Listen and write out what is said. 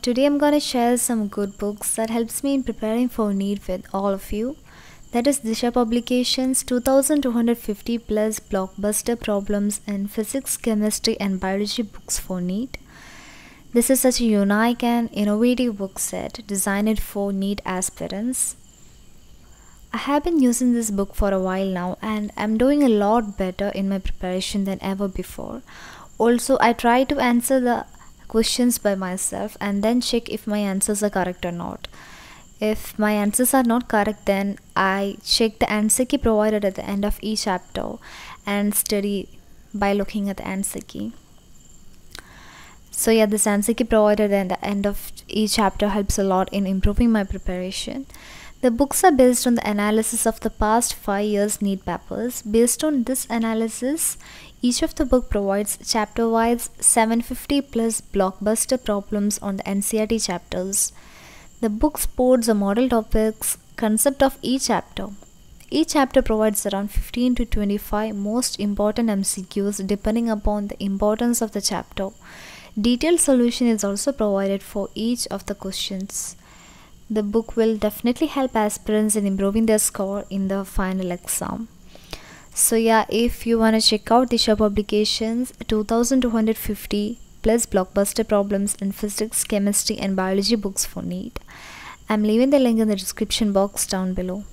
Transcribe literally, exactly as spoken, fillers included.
Today I'm gonna share some good books that helps me in preparing for NEET with all of you. That is Disha Publications two thousand two hundred fifty plus blockbuster problems in physics, chemistry and biology books for NEET. This is such a unique and innovative book set designed for NEET aspirants. I have been using this book for a while now and I'm doing a lot better in my preparation than ever before. Also, I try to answer the questions by myself and then check if my answers are correct or not. If my answers are not correct, then I check the answer key provided at the end of each chapter and study by looking at the answer key. So yeah, this answer key provided at the end of each chapter helps a lot in improving my preparation. The books are based on the analysis of the past five years NEET papers. Based on this analysis, each of the book provides chapter-wise seven hundred fifty plus blockbuster problems on the N C E R T chapters. The book sports the model topics, concept of each chapter. Each chapter provides around fifteen to twenty-five most important M C Qs depending upon the importance of the chapter. Detailed solution is also provided for each of the questions. The book will definitely help aspirants in improving their score in the final exam. So yeah, if you want to check out Disha Publications two thousand two hundred fifty plus blockbuster problems in physics, chemistry and biology books for NEET, I'm leaving the link in the description box down below.